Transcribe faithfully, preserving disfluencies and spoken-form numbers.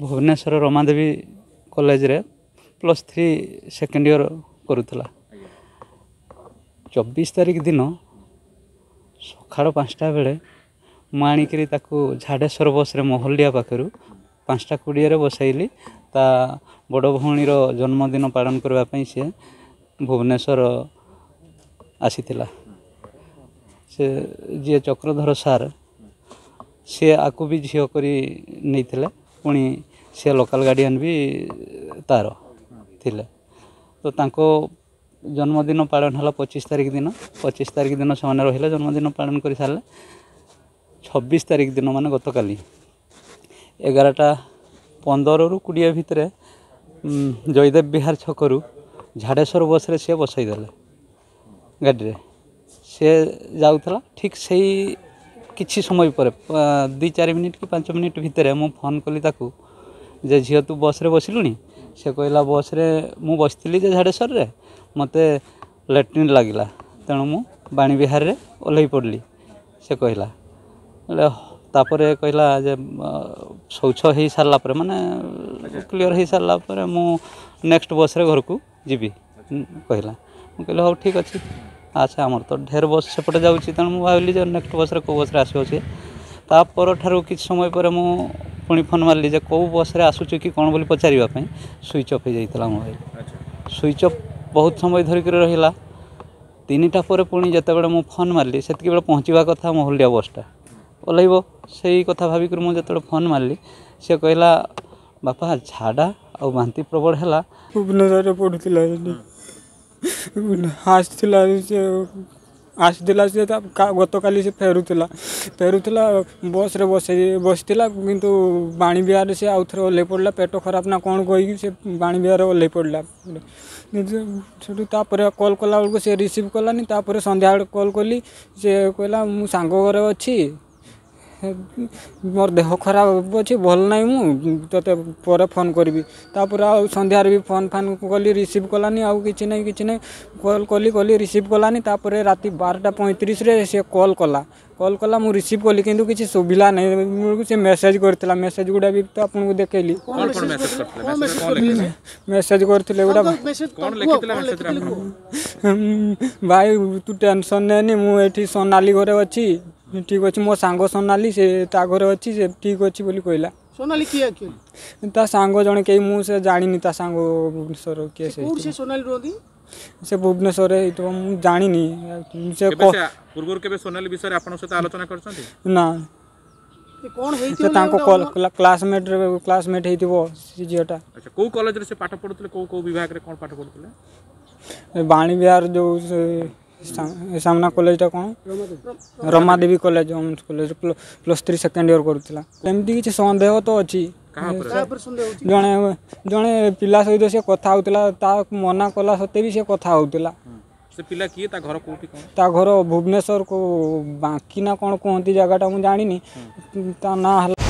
Bhubaneswar Ramadevi college रे plus three second year करूला। चौबीस तारिख दिन सकाळ पाँचटा बेले मु आणिकी झाडेश्वर बस रे महलिया पाखु पाँचटा कोड़े बसैली। ता बड़ भौणीर जन्मदिन पालन करने सी भुवनेश्वर आसी से जी चक्रधर सार सी आपको भी झील करी नहीं थिले। पुणी सी लोकल गार्डियन भी तार थिले। तो तांको जन्मदिन पालन है पच्चीस तारिख दिन। पच्चीस तारिख दिन से मैंने रही जन्मदिन पालन कर सारे। छब्बीस तारिख दिन मान गत काली एगारटा पंदर रु कोड़े भितर जयदेव विहार छकु झाड़ेश्वर बस रे सी बसईदे गाड़ी से जाऊला। ठीक से किसी समय पर दु चार मिनिट कि पांच मिनिट भितर मु फोन कली ताकू जे झील तू बस रे बसिलुनी। से कहला बस रे मु बसली जे झाड़ेश्वर रे मते लैट्रिन लगला तेणु मु बाणी विहार रे ओल्है पड़ली। से कहला तापर कहला जे शौच हो सारा पर माने क्लीयर हो सारा पर मु नेक्स्ट बस रे घर को जीवी कहला। मु कहले हो ठीक अच्छे अच्छा आमर तो ढेर बस सेपटे जाऊँगी तेणु मुझे भाविली जे नेक्स्ट बस रे को बस रे आसो से। तापर ठार कि समय पर मु पुणी फोन मारली जे कौ बस रे आसुचु कि कौन बोली पचारे स्विच अफ हो जाता मोबाइल। स्विच अफ बहुत समय धरिक रहा। तीन टापर पुणी जितेबाला मु फोन मारली से पहुँचवा कथा महलिया बसटा ओल्हैब से कथा भाविक मुझे फोन मारली। से कहला बापा झाड़ा आ बांति प्रबल है भुवनेश्वर पढ़ुला आसला आसला से गत काली से फेरुला फेरुला बस रे बस बसला किंतु बाणी बिहार से आउ थे ओल्है पड़ा पेट खराब ना कौन कही से बाणी बिहार ओल्है पड़ा। तापर कॉल कला बेलू से रिसीव कलानी। तापर संध्या कॉल कली से कहला मु सांग घर अच्छी मोर देह खराब अच्छे भल ना मुझे ते पर फोन करी। तापर आ संध्यार भी फोन फान कली रिसीव कलानी आउ कि ना कि ना कॉल कली कली रिसीव कलानी। तापर रात बारटा पैंतीस से कॉल कला कॉल कला मु रिसीव कली किंतु किसी शोभिला नहीं। से मेसेज करता मेसेज गुड़ा भी तो आपको देखली मेसेज करते भाई तू टेंशन नहीं मुझे सोनाली घर अच्छी ठीक अच्छे मो सांग सोनाली से घर अच्छी से ठीक अच्छी बोली कहला। सोनाली किए ता सांग जन कहीं मुझे जानी ता सांग भुवनेश्वर किए से सोनाली रोदी से भुवनेश्वर तो मुझे जानी से पूर्व के सोनाली विषय आपन से आलोचना करछथि ना कोन हेइथि ताको कॉल क्लासमेट क्लासमेट हेइथिबो सिजियटा। अच्छा को कॉलेज रे से पाठ पढुतले को को विभाग रे कोन पाठ पढुतले बाणी बिहार जो सामना कॉलेजटा कौन Ramadevi college college plus three second year करूला। एमती किसी सन्देह तो अच्छी जड़े जड़े पिला सहित सी कथा होता मना कला सत्ते भी सी कथा होता। से पिला किए ता घर कोठी कोन ता घर भुवनेश्वर को बाकी ना कौन कहती जगह मुझे जानी ता ना।